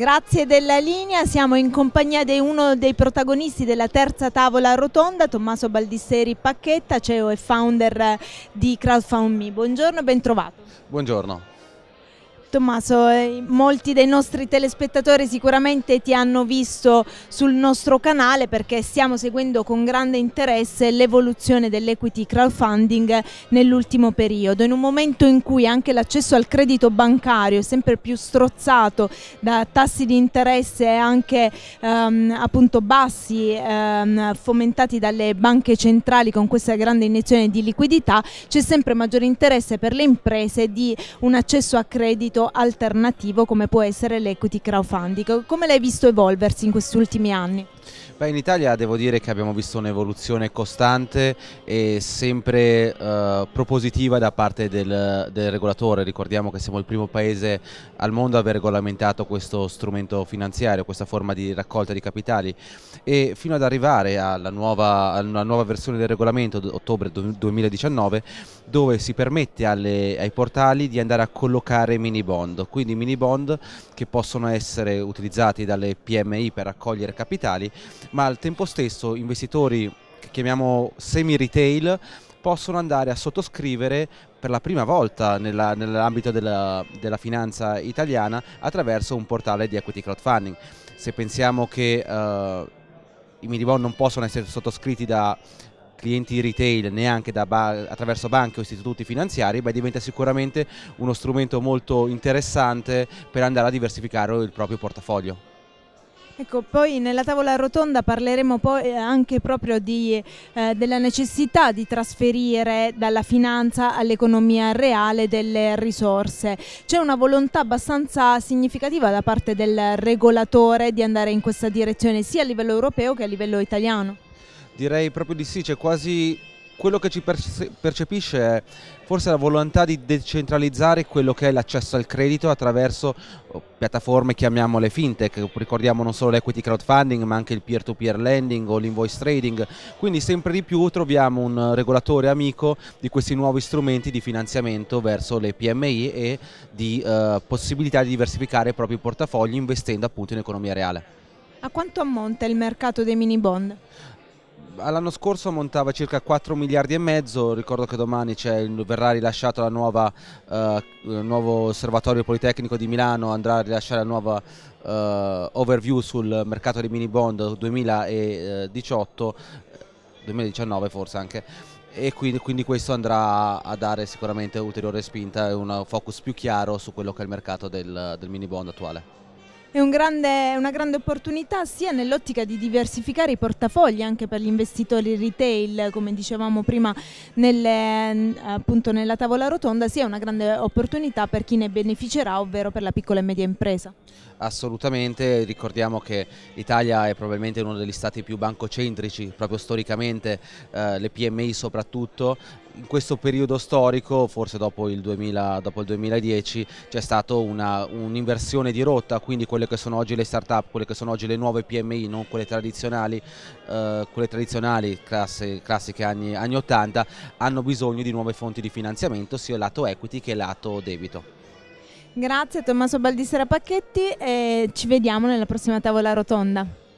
Grazie della linea, siamo in compagnia di uno dei protagonisti della terza tavola rotonda, Tommaso Baldissera Pacchetti, CEO e founder di Crowdfundme. Buongiorno, ben trovato. Buongiorno. Tommaso, molti dei nostri telespettatori sicuramente ti hanno visto sul nostro canale perché stiamo seguendo con grande interesse l'evoluzione dell'equity crowdfunding nell'ultimo periodo, in un momento in cui anche l'accesso al credito bancario è sempre più strozzato da tassi di interesse anche appunto bassi, fomentati dalle banche centrali con questa grande iniezione di liquidità. C'è sempre maggiore interesse per le imprese di un accesso a credito alternativo come può essere l'equity crowdfunding. Come l'hai visto evolversi in questi ultimi anni? Beh, in Italia devo dire che abbiamo visto un'evoluzione costante e sempre propositiva da parte del regolatore. Ricordiamo che siamo il primo paese al mondo a aver regolamentato questo strumento finanziario, questa forma di raccolta di capitali, e fino ad arrivare alla nuova versione del regolamento ottobre 2019, dove si permette ai portali di andare a collocare mini bond, quindi mini bond che possono essere utilizzati dalle PMI per raccogliere capitali, ma al tempo stesso investitori che chiamiamo semi-retail possono andare a sottoscrivere per la prima volta nell'ambito della finanza italiana attraverso un portale di equity crowdfunding. Se pensiamo che i mini bond non possono essere sottoscritti da clienti retail, neanche attraverso banche o istituti finanziari, beh, diventa sicuramente uno strumento molto interessante per andare a diversificare il proprio portafoglio. Ecco, poi nella tavola rotonda parleremo poi anche proprio della necessità di trasferire dalla finanza all'economia reale delle risorse. C'è una volontà abbastanza significativa da parte del regolatore di andare in questa direzione sia a livello europeo che a livello italiano? Direi proprio di sì, c'è quasi... Quello che ci percepisce è forse la volontà di decentralizzare quello che è l'accesso al credito attraverso piattaforme, chiamiamole fintech. Ricordiamo non solo l'equity crowdfunding ma anche il peer-to-peer lending o l'invoice trading, quindi sempre di più troviamo un regolatore amico di questi nuovi strumenti di finanziamento verso le PMI e di possibilità di diversificare i propri portafogli investendo appunto in economia reale. A quanto ammonta il mercato dei mini bond? L'anno scorso ammontava circa 4,5 miliardi, ricordo che domani verrà rilasciato il nuovo osservatorio Politecnico di Milano, andrà a rilasciare la nuova overview sul mercato dei mini bond 2019 forse anche, e quindi questo andrà a dare sicuramente ulteriore spinta e un focus più chiaro su quello che è il mercato del mini bond attuale. È una grande opportunità sia nell'ottica di diversificare i portafogli anche per gli investitori retail, come dicevamo prima appunto nella tavola rotonda, sia una grande opportunità per chi ne beneficerà, ovvero per la piccola e media impresa. Assolutamente, ricordiamo che l'Italia è probabilmente uno degli stati più bancocentrici, proprio storicamente, le PMI soprattutto. In questo periodo storico, forse dopo il 2010, c'è stata un'inversione di rotta, quindi quelle che sono oggi le start-up, quelle che sono oggi le nuove PMI, non quelle tradizionali, classiche anni 80, hanno bisogno di nuove fonti di finanziamento, sia lato equity che lato debito. Grazie Tommaso Baldissera Pacchetti e ci vediamo nella prossima tavola rotonda.